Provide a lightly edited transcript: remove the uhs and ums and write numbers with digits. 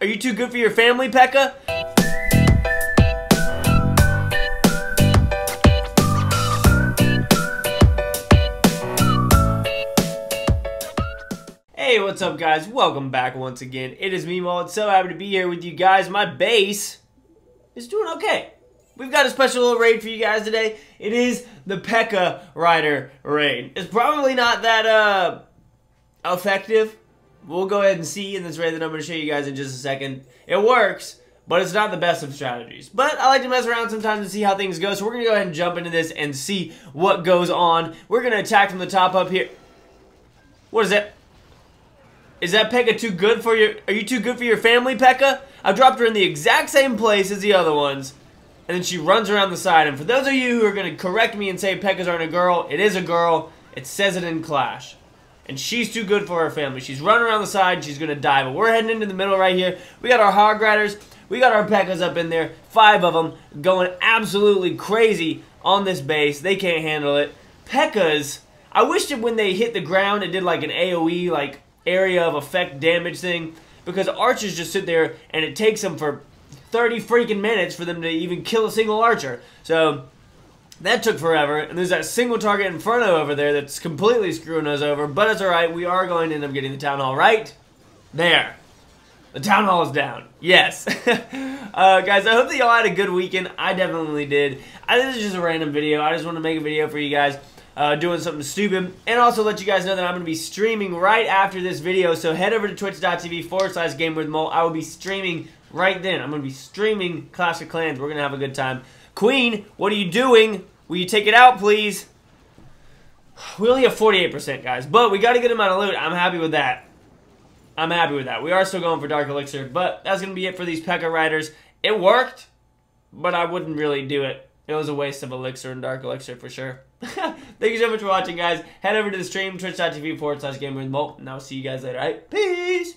Are you too good for your family, Pekka? Hey, what's up, guys? Welcome back once again. It is me, Molt. So happy to be here with you guys. My base is doing okay. We've got a special little raid for you guys today. It is the Pekka Rider raid. It's probably not that effective. We'll go ahead and see in this raid that I'm going to show you guys in just a second. It works, but it's not the best of strategies. But I like to mess around sometimes and see how things go. So we're going to go ahead and jump into this and see what goes on. We're going to attack from the top up here. What is that? Is that Pekka too good for your... Are you too good for your family, Pekka? I dropped her in the exact same place as the other ones. And then she runs around the side. And for those of you who are going to correct me and say Pekkas aren't a girl, it is a girl. It says it in Clash. And she's too good for her family. She's running around the side. She's going to die. But we're heading into the middle right here. We got our Hog Riders. We got our Pekkas up in there. 5 of them going absolutely crazy on this base. They can't handle it. Pekkas, I wish that when they hit the ground, it did like an AoE, like area of effect damage thing. Because archers just sit there and it takes them for 30 freaking minutes for them to even kill a single archer. So... that took forever, and there's that single target Inferno over there that's completely screwing us over, but it's alright, we are going to end up getting the Town Hall right there. The Town Hall is down. Yes. Guys, I hope that y'all had a good weekend. I definitely did. This is just a random video. I just want to make a video for you guys doing something stupid, and also let you guys know that I'm going to be streaming right after this video, so head over to twitch.tv/GamingWithMolt. I will be streaming right then. I'm going to be streaming Clash of Clans. We're going to have a good time. Queen, what are you doing? Will you take it out, please? We only have 48%, guys, but we got a good amount of loot. I'm happy with that. I'm happy with that. We are still going for Dark Elixir, but that's going to be it for these Pekka Riders. It worked, but I wouldn't really do it. It was a waste of Elixir and Dark Elixir for sure. Thank you so much for watching, guys. Head over to the stream, twitch.tv/GamingWithMolt, and I'll see you guys later. All right, peace!